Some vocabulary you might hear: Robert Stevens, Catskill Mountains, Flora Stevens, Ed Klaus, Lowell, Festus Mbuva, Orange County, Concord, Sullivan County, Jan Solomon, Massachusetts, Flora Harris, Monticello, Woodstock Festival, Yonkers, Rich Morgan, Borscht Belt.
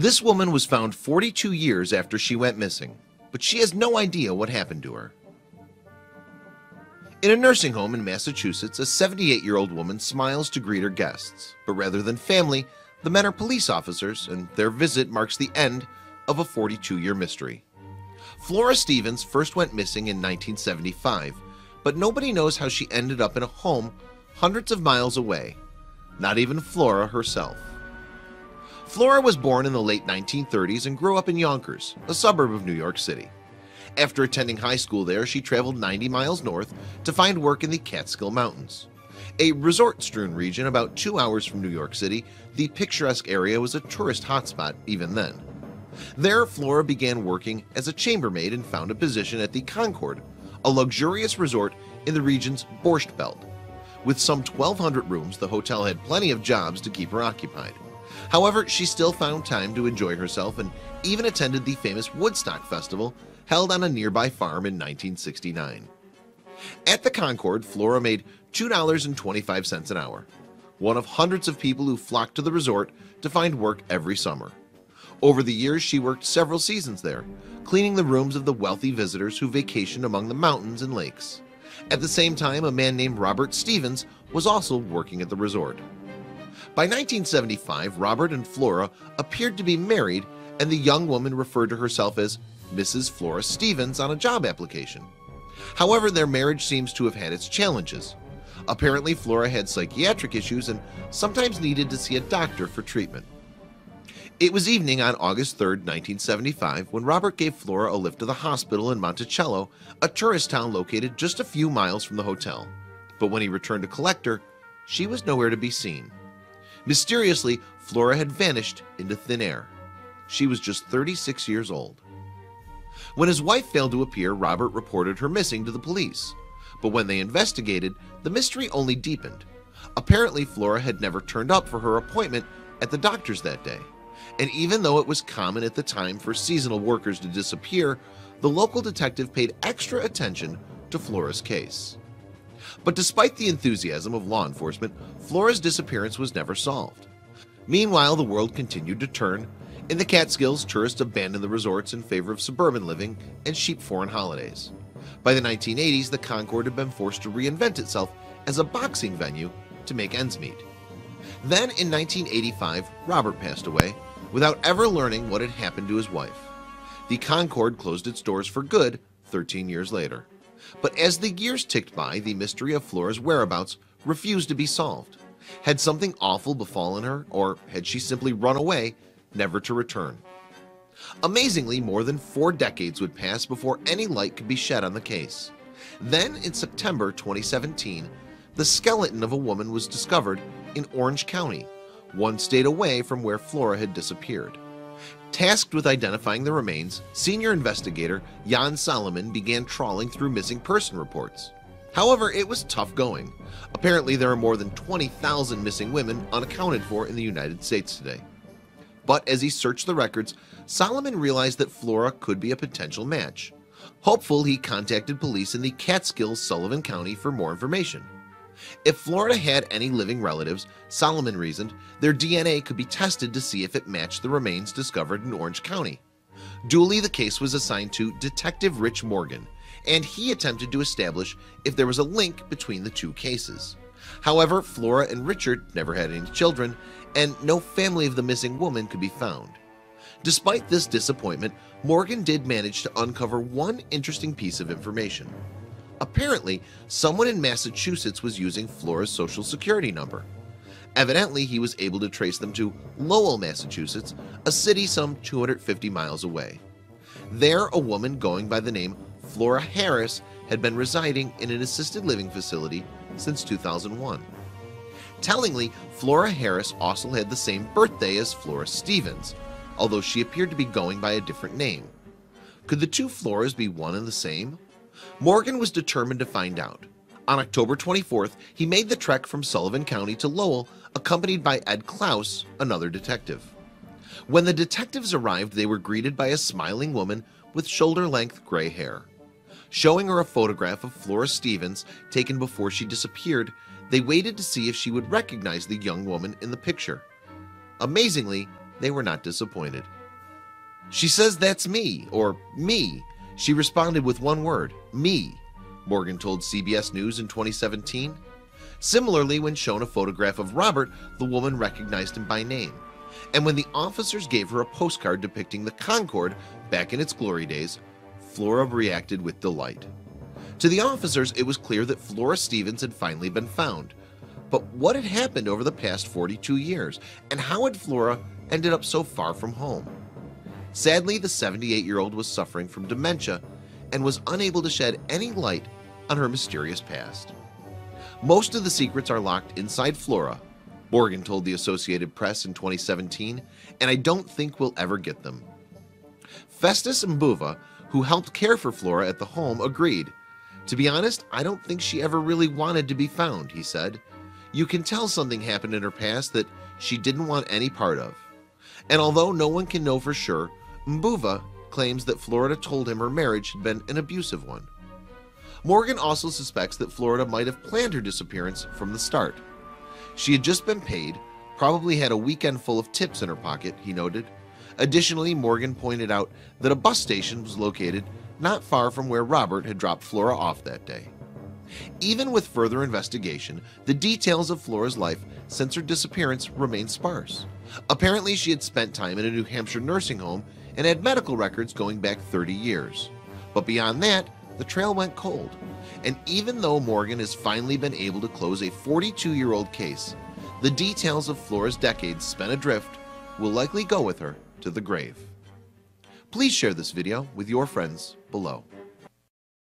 This woman was found 42 years after she went missing, but she has no idea what happened to her. In a nursing home in Massachusetts, a 78-year-old woman smiles to greet her guests, but rather than family, the men are police officers, and their visit marks the end of a 42-year mystery. Flora Stevens first went missing in 1975, but nobody knows how she ended up in a home hundreds of miles away, not even Flora herself. Flora was born in the late 1930s and grew up in Yonkers, a suburb of New York City. After attending high school there, she traveled 90 miles north to find work in the Catskill Mountains. A resort-strewn region about 2 hours from New York City, the picturesque area was a tourist hotspot even then. There, Flora began working as a chambermaid and found a position at the Concord, a luxurious resort in the region's Borscht Belt. With some 1,200 rooms, the hotel had plenty of jobs to keep her occupied. However, she still found time to enjoy herself and even attended the famous Woodstock Festival held on a nearby farm in 1969. At the Concord, Flora made $2.25 an hour, one of hundreds of people who flocked to the resort to find work every summer. Over the years, she worked several seasons there, cleaning the rooms of the wealthy visitors who vacationed among the mountains and lakes. At the same time, a man named Robert Stevens was also working at the resort. By 1975, Robert and Flora appeared to be married, and the young woman referred to herself as Mrs. Flora Stevens on a job application. However, their marriage seems to have had its challenges. Apparently, Flora had psychiatric issues and sometimes needed to see a doctor for treatment. It was evening on August 3, 1975, when Robert gave Flora a lift to the hospital in Monticello, a tourist town located just a few miles from the hotel. But when he returned to collect her, she was nowhere to be seen. Mysteriously, Flora had vanished into thin air. She was just 36 years old. When his wife failed to appear, Robert reported her missing to the police. But when they investigated, the mystery only deepened. Apparently, Flora had never turned up for her appointment at the doctor's that day. And even though it was common at the time for seasonal workers to disappear, the local detective paid extra attention to Flora's case. But despite the enthusiasm of law enforcement, Flora's disappearance was never solved. Meanwhile, the world continued to turn. In the Catskills, tourists abandoned the resorts in favor of suburban living and cheap foreign holidays. By the 1980s, the Concord had been forced to reinvent itself as a boxing venue to make ends meet. Then, in 1985, Robert passed away, without ever learning what had happened to his wife. The Concord closed its doors for good 13 years later. But as the years ticked by, the mystery of Flora's whereabouts refused to be solved. Had something awful befallen her, or had she simply run away, never to return? Amazingly, more than 4 decades would pass before any light could be shed on the case. Then, in September 2017, the skeleton of a woman was discovered in Orange County, 1 state away from where Flora had disappeared. Tasked with identifying the remains, senior investigator Jan Solomon began trawling through missing person reports. However, it was tough going. Apparently, there are more than 20,000 missing women unaccounted for in the United States today. But as he searched the records, Solomon realized that Flora could be a potential match. Hopeful, he contacted police in the Catskills, Sullivan County, for more information. If Flora had any living relatives, Solomon reasoned, their DNA could be tested to see if it matched the remains discovered in Orange County. Duly, the case was assigned to Detective Rich Morgan, and he attempted to establish if there was a link between the two cases. However, Flora and Richard never had any children, and no family of the missing woman could be found. Despite this disappointment, Morgan did manage to uncover one interesting piece of information. Apparently, someone in Massachusetts was using Flora's social security number. Evidently, he was able to trace them to Lowell, Massachusetts, a city some 250 miles away. There, a woman going by the name Flora Harris had been residing in an assisted living facility since 2001. Tellingly, Flora Harris also had the same birthday as Flora Stevens, although she appeared to be going by a different name. Could the two Floras be one and the same? Morgan was determined to find out. On October 24th, he made the trek from Sullivan County to Lowell, accompanied by Ed Klaus, another detective. When the detectives arrived, they were greeted by a smiling woman with shoulder-length gray hair. Showing her a photograph of Flora Stevens taken before she disappeared, they waited to see if she would recognize the young woman in the picture. Amazingly, they were not disappointed. "She says that's me, or me. She responded with one word, me," Morgan told CBS News in 2017. Similarly, when shown a photograph of Robert, the woman recognized him by name. And when the officers gave her a postcard depicting the Concord back in its glory days, Flora reacted with delight. To the officers, it was clear that Flora Stevens had finally been found. But what had happened over the past 42 years, and how had Flora ended up so far from home? Sadly, the 78-year-old was suffering from dementia and was unable to shed any light on her mysterious past. "Most of the secrets are locked inside Flora," Morgan told the Associated Press in 2017, "and I don't think we'll ever get them." Festus Mbuva, who helped care for Flora at the home, agreed. "To be honest, I don't think she ever really wanted to be found," he said. "You can tell something happened in her past that she didn't want any part of." And although no one can know for sure, Mbuva claims that Flora told him her marriage had been an abusive one. Morgan also suspects that Flora might have planned her disappearance from the start. "She had just been paid, probably had a weekend full of tips in her pocket," he noted. Additionally, Morgan pointed out that a bus station was located not far from where Robert had dropped Flora off that day. Even with further investigation, the details of Flora's life since her disappearance remain sparse. Apparently, she had spent time in a New Hampshire nursing home and had medical records going back 30 years. But beyond that, the trail went cold. And even though Morgan has finally been able to close a 42-year-old case, the details of Flora's decades spent adrift will likely go with her to the grave. Please share this video with your friends below.